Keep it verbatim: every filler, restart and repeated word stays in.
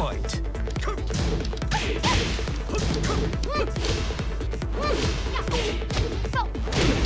fight. Hey, hey.